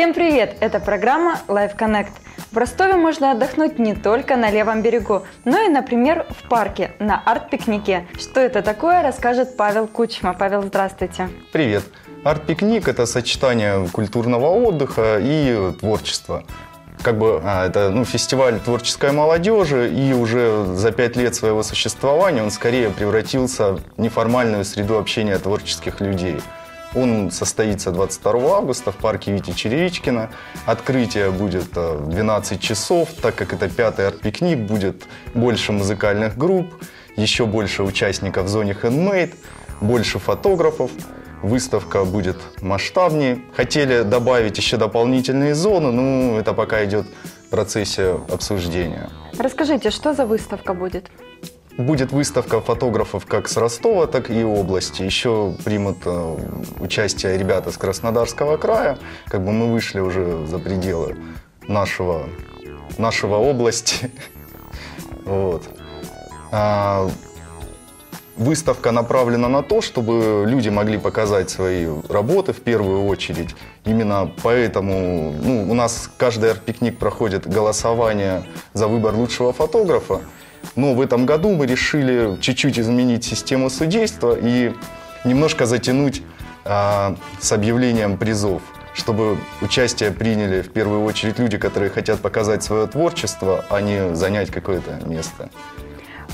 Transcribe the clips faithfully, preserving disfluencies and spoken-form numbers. Всем привет! Это программа Live Connect. В Ростове можно отдохнуть не только на левом берегу, но и, например, в парке на арт-пикнике. Что это такое, расскажет Павел Кучма. Павел, здравствуйте! Привет! Арт-пикник – это сочетание культурного отдыха и творчества. Как бы а, это ну, фестиваль творческой молодежи, и уже за пять лет своего существования он скорее превратился в неформальную среду общения творческих людей. Он состоится двадцать второго августа в парке Вити Черевичкина. Открытие будет в двенадцать часов, так как это пятый арт-пикник, будет больше музыкальных групп, еще больше участников в зоне хендмейд, больше фотографов. Выставка будет масштабнее. Хотели добавить еще дополнительные зоны, но это пока идет в процессе обсуждения. Расскажите, что за выставка будет? Будет выставка фотографов как с Ростова, так и области. Еще примут участие ребята с Краснодарского края. Как бы мы вышли уже за пределы нашего, нашего области. Вот. Выставка направлена на то, чтобы люди могли показать свои работы в первую очередь. Именно поэтому ну, у нас каждый арт-пикник проходит голосование за выбор лучшего фотографа. Но в этом году мы решили чуть-чуть изменить систему судейства и немножко затянуть а, с объявлением призов, чтобы участие приняли в первую очередь люди, которые хотят показать свое творчество, а не занять какое-то место.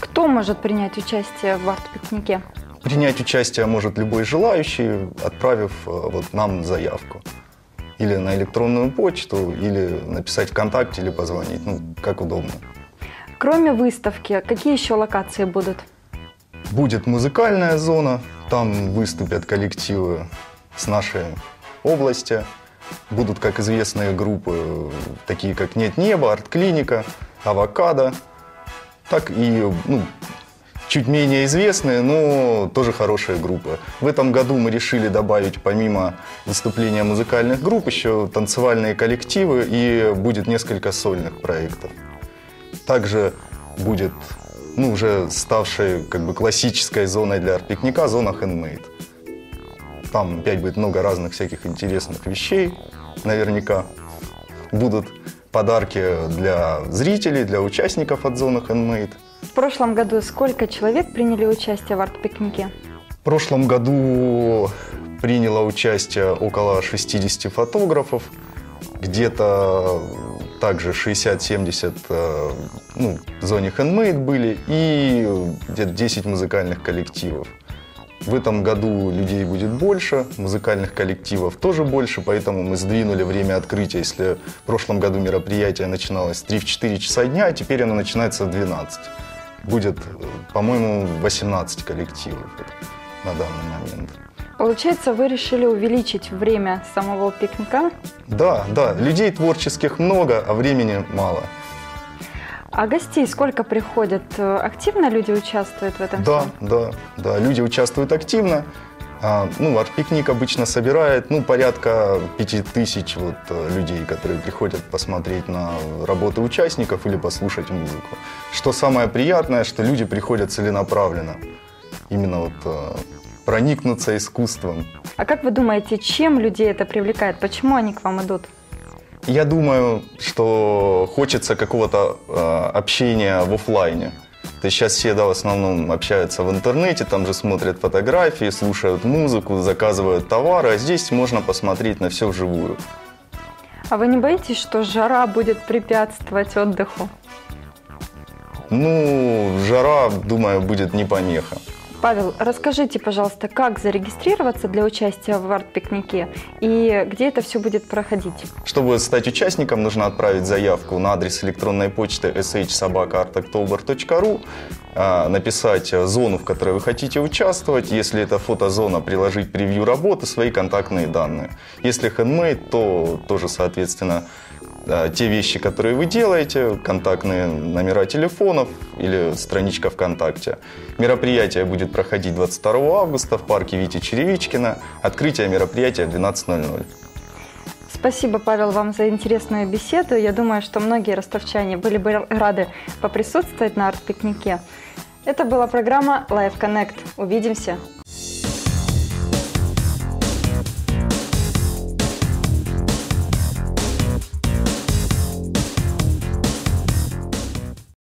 Кто может принять участие в арт-пикнике? Принять участие может любой желающий, отправив вот нам заявку. Или на электронную почту, или написать ВКонтакте, или позвонить. Ну, как удобно. Кроме выставки, какие еще локации будут? Будет музыкальная зона. Там выступят коллективы с нашей области. Будут, как известные группы, такие как «Нет неба», «Артклиника», «Авокадо». Так и ну, чуть менее известные, но тоже хорошие группы. В этом году мы решили добавить, помимо выступления музыкальных групп, еще танцевальные коллективы, и будет несколько сольных проектов. Также будет ну, уже ставшей как бы, классической зоной для арт-пикника зона хендмейд. Там опять будет много разных всяких интересных вещей, наверняка. Будут подарки для зрителей, для участников от зоны хендмейд. В прошлом году сколько человек приняли участие в арт-пикнике? В прошлом году приняло участие около шестидесяти фотографов, где-то также шестьдесят-семьдесят ну, в зоне хендмейд были и где-то десять музыкальных коллективов. В этом году людей будет больше, музыкальных коллективов тоже больше, поэтому мы сдвинули время открытия. Если в прошлом году мероприятие начиналось в три-четыре часа дня, а теперь оно начинается в двенадцать. Будет, по-моему, восемнадцать коллективов на данный момент. Получается, вы решили увеличить время самого пикника? Да, да. Людей творческих много, а времени мало. А гостей сколько приходят? Активно люди участвуют в этом? Да, да, да, люди участвуют активно. Ну, арт-пикник обычно собирает, ну, порядка пяти тысяч вот, людей, которые приходят посмотреть на работы участников или послушать музыку. Что самое приятное, что люди приходят целенаправленно, именно вот проникнуться искусством. А как вы думаете, чем людей это привлекает? Почему они к вам идут? Я думаю, что хочется какого-то э, общения в офлайне. То есть сейчас все да, в основном общаются в интернете, там же смотрят фотографии, слушают музыку, заказывают товары, а здесь можно посмотреть на все вживую. А вы не боитесь, что жара будет препятствовать отдыху? Ну, жара, думаю, будет не помеха. Павел, расскажите, пожалуйста, как зарегистрироваться для участия в арт-пикнике и где это все будет проходить? Чтобы стать участником, нужно отправить заявку на адрес электронной почты эс эйч собака арт октобер точка ру, написать зону, в которой вы хотите участвовать. Если это фотозона, приложить превью работы, свои контактные данные. Если хендмейд, то тоже, соответственно, те вещи, которые вы делаете, контактные номера телефонов или страничка ВКонтакте. Мероприятие будет проходить двадцать второго августа в парке Вити Черевичкина. Открытие мероприятия в двенадцать ноль ноль. Спасибо, Павел, вам за интересную беседу. Я думаю, что многие ростовчане были бы рады поприсутствовать на арт-пикнике. Это была программа Live Connect. Увидимся!